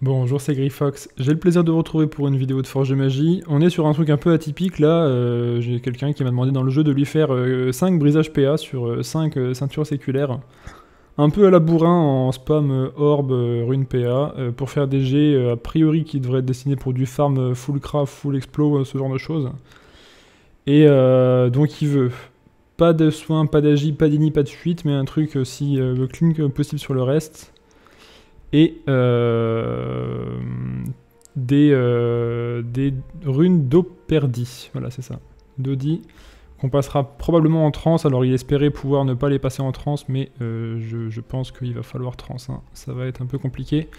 Bonjour, c'est Gryfox. J'ai le plaisir de vous retrouver pour une vidéo de Forge de Magie. On est sur un truc un peu atypique, là. J'ai quelqu'un qui m'a demandé dans le jeu de lui faire 5 brisages PA sur 5 ceintures séculaires. Un peu à la bourrin en spam orb rune PA, pour faire des jets a priori qui devraient être destinés pour du farm full craft, full explo, ce genre de choses. Et donc il veut pas de soins, pas d'agi, pas d'ini, pas de fuite, mais un truc aussi clean que possible sur le reste. Et des runes d'Operdi, voilà c'est ça, d'Odi, qu'on passera probablement en trance. Alors il espérait pouvoir ne pas les passer en trance, mais je pense qu'il va falloir trance, hein. Ça va être un peu compliqué,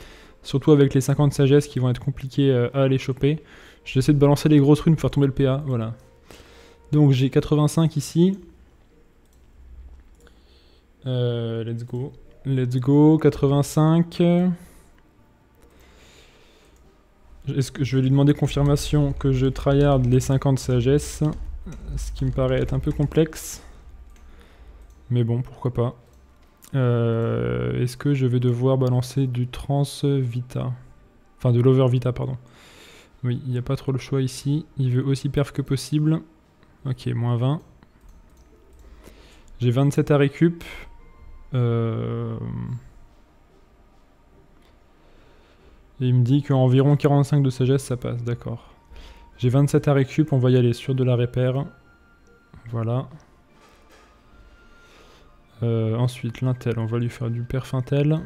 surtout avec les 50 sagesses qui vont être compliquées à aller choper. J'essaie de balancer les grosses runes pour faire tomber le PA, voilà. Donc j'ai 85 ici, let's go. Let's go, 85. Est-ce que je vais lui demander confirmation que je tryhard les 50 sagesse, ce qui me paraît être un peu complexe. Mais bon, pourquoi pas. Est-ce que je vais devoir balancer du trans vita? Enfin, de l'over vita, pardon. Oui, il n'y a pas trop le choix ici. Il veut aussi perf que possible. Ok, moins 20. J'ai 27 à récup. Et il me dit qu'environ 45 de sagesse ça passe, d'accord. J'ai 27 à récup, on va y aller sur de la répère. Voilà. Ensuite l'intel, on va lui faire du perf intel.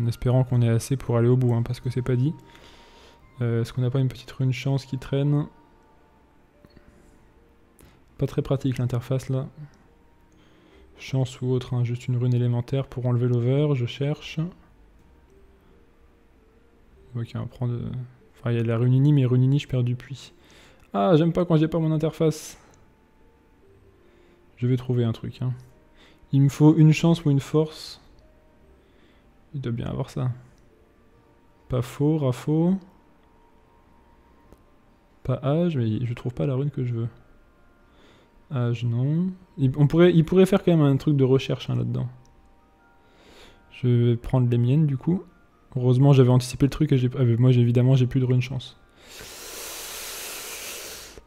En espérant qu'on ait assez pour aller au bout, hein, parce que c'est pas dit. Est-ce qu'on n'a pas une petite rune chance qui traîne? Pas très pratique l'interface là. Chance ou autre, hein, juste une rune élémentaire pour enlever l'over, je cherche. Ok, on prend de... Enfin, il y a de la rune ini, mais rune ini, je perds du puits. Ah, j'aime pas quand j'ai pas mon interface. Je vais trouver un truc, hein. Il me faut une chance ou une force. Il doit bien avoir ça. Pas faux, rafaux. Pas âge, mais je trouve pas la rune que je veux. Âge, non. Il pourrait faire quand même un truc de recherche, hein, là-dedans. Je vais prendre les miennes, du coup. Heureusement, j'avais anticipé le truc et j'ai... Ah, moi, évidemment, j'ai plus de rune chance.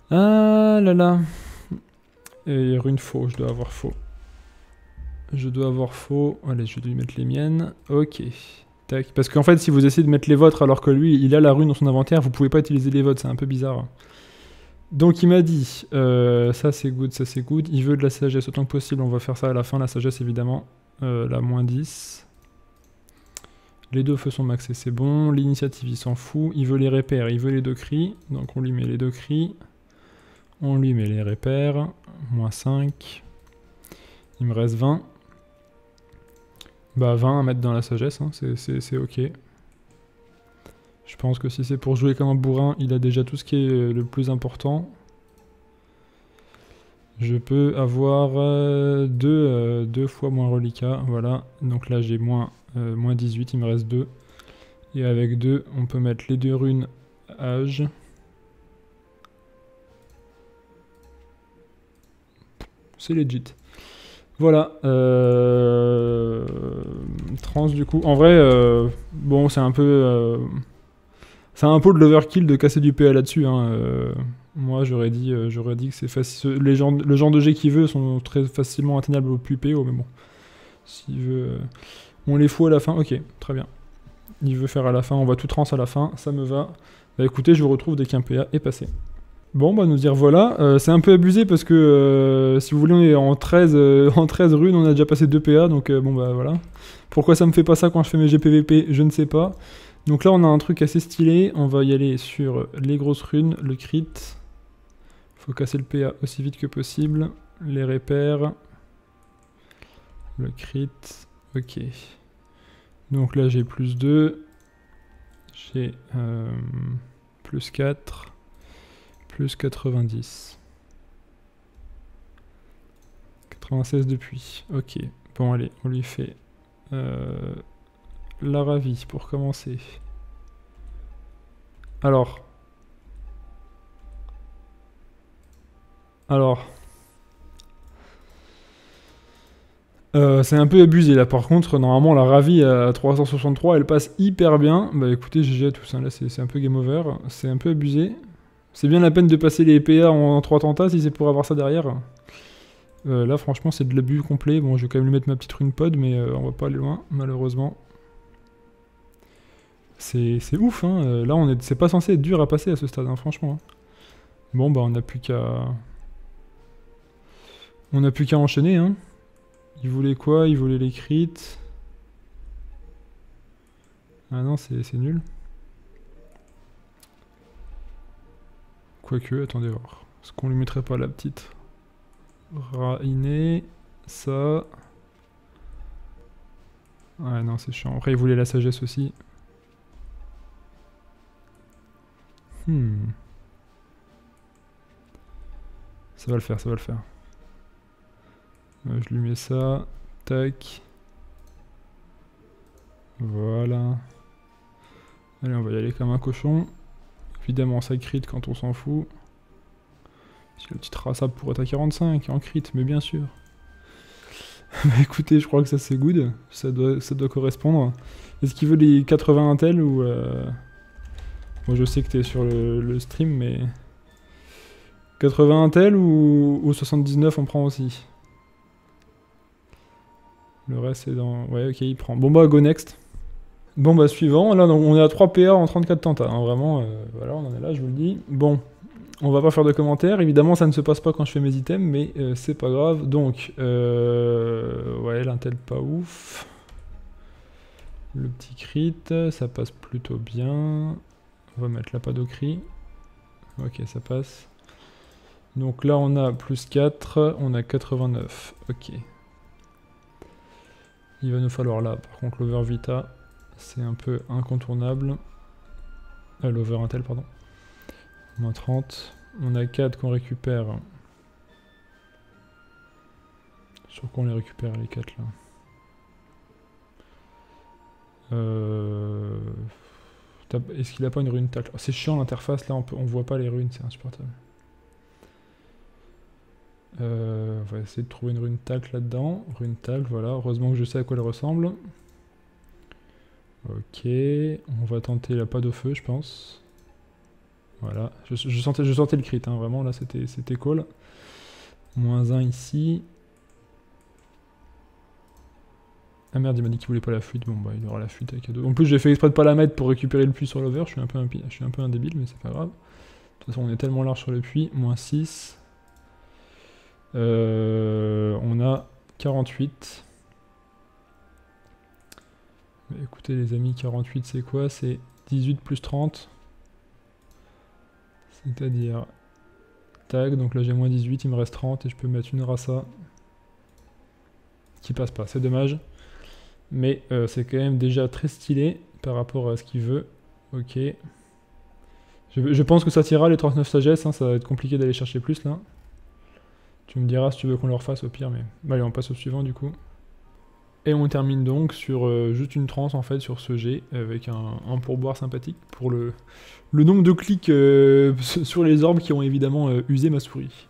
Ah là là. Et rune faux, je dois avoir faux. Je dois avoir faux. Allez, je vais lui mettre les miennes. Ok. Tac. Parce qu'en fait, si vous essayez de mettre les vôtres alors que lui, il a la rune dans son inventaire, vous pouvez pas utiliser les vôtres, c'est un peu bizarre. Donc il m'a dit, ça c'est good, ça c'est good, il veut de la sagesse autant que possible, on va faire ça à la fin, la sagesse évidemment, la moins 10. Les deux feux sont maxés, c'est bon, l'initiative il s'en fout, il veut les repères, il veut les deux cris, donc on lui met les deux cris, on lui met les repères, moins 5, il me reste 20. Bah 20 à mettre dans la sagesse, hein, c'est ok. Je pense que si c'est pour jouer comme un bourrin, il a déjà tout ce qui est le plus important. Je peux avoir 2 fois moins reliquat, voilà. Donc là j'ai moins 18, il me reste 2. Et avec 2, on peut mettre les deux runes âge. C'est legit. Voilà, trans du coup. En vrai, bon c'est un peu... C'est un peu de l'overkill de casser du PA là-dessus, hein. Moi j'aurais dit que c'est facile. Le genre de jets qu'il veut sont très facilement atteignables au plus PO, mais bon. S'il veut... on les fout à la fin, ok, très bien. Il veut faire à la fin, on va tout trans à la fin, ça me va. Bah écoutez, je vous retrouve dès qu'un PA est passé. Bon, bah nous dire voilà, c'est un peu abusé parce que si vous voulez, on est en 13 runes, on a déjà passé 2 PA, donc bon bah voilà. Pourquoi ça me fait pas ça quand je fais mes GPVP, je ne sais pas. Donc là on a un truc assez stylé, on va y aller sur les grosses runes, le crit, faut casser le PA aussi vite que possible, les repères, le crit, ok. Donc là j'ai plus 2, j'ai plus 4, plus 90, 96 depuis, ok. Bon allez, on lui fait... la ravie pour commencer. C'est un peu abusé là, par contre, normalement la Ravi à 363, elle passe hyper bien. Bah écoutez, GG à tous, hein. Là c'est un peu game over, c'est un peu abusé. C'est bien la peine de passer les PA en 3 tentats si c'est pour avoir ça derrière. Là franchement c'est de l'abus complet, bon je vais quand même lui mettre ma petite rune pod, mais on va pas aller loin, malheureusement. C'est ouf, hein. Là on est, c'est pas censé être dur à passer à ce stade, hein, franchement. Hein. Bon bah on a plus qu'à... On a plus qu'à enchaîner, hein. Il voulait quoi? Il voulait les crits. Ah non, c'est nul. Quoique, attendez voir. Est-ce qu'on lui mettrait pas la petite Rainé, ça... Ouais, non, c'est chiant. Après, il voulait la sagesse aussi. Ça va le faire, ça va le faire. Je lui mets ça, tac. Voilà. Allez, on va y aller comme un cochon. Évidemment, ça crit quand on s'en fout. Parce que le petit Rasa pourrait être à 45 en crit, mais bien sûr. Bah écoutez, je crois que ça c'est good. Ça doit correspondre. Est-ce qu'il veut les 80 intel ou... Bon, je sais que t'es sur le stream, mais... 80 intel ou 79 on prend aussi. Le reste c'est dans... Ouais ok, il prend. Bon bah go next. Bon bah suivant, là on est à 3 PA en 34 tentats, hein. Vraiment, voilà on en est là, je vous le dis. Bon, on va pas faire de commentaires, évidemment ça ne se passe pas quand je fais mes items, mais c'est pas grave. Donc, ouais l'intel pas ouf. Le petit crit, ça passe plutôt bien. On va mettre la pad au cri. Ok, ça passe. Donc là on a plus 4, on a 89, ok. Il va nous falloir là, par contre, l'over vita, c'est un peu incontournable. L'over intel, pardon. Moins 30. On a 4 qu'on récupère. Sur quoi on les récupère, les 4 là? Est-ce qu'il a pas une rune tacle? Oh, c'est chiant l'interface, là on voit pas les runes, c'est insupportable. On va essayer de trouver une rune tacle là-dedans. Rune tacle, voilà. Heureusement que je sais à quoi elle ressemble. Ok. On va tenter la pâte au feu, je pense. Voilà. Je sentais le crit, hein. Vraiment, là, c'était cool. Moins 1 ici. Ah merde, il m'a dit qu'il voulait pas la fuite. Bon, bah, il aura la fuite avec cadeau. En plus, j'ai fait exprès de pas la mettre pour récupérer le puits sur l'over. Je suis un peu un débile, mais c'est pas grave. De toute façon, on est tellement large sur le puits. Moins 6. On a 48. Mais écoutez les amis, 48 c'est quoi? C'est 18 plus 30. C'est-à-dire... Tag, donc là j'ai moins 18, il me reste 30 et je peux mettre une Rasa. Qui passe pas, c'est dommage. Mais c'est quand même déjà très stylé par rapport à ce qu'il veut. Ok. Je pense que ça tirera les 39 sagesses, hein, ça va être compliqué d'aller chercher plus là. Tu me diras si tu veux qu'on leur fasse au pire, mais... Bah, allez, on passe au suivant du coup. Et on termine donc sur juste une transe en fait sur ce G, avec un pourboire sympathique pour le nombre de clics sur les orbes qui ont évidemment usé ma souris.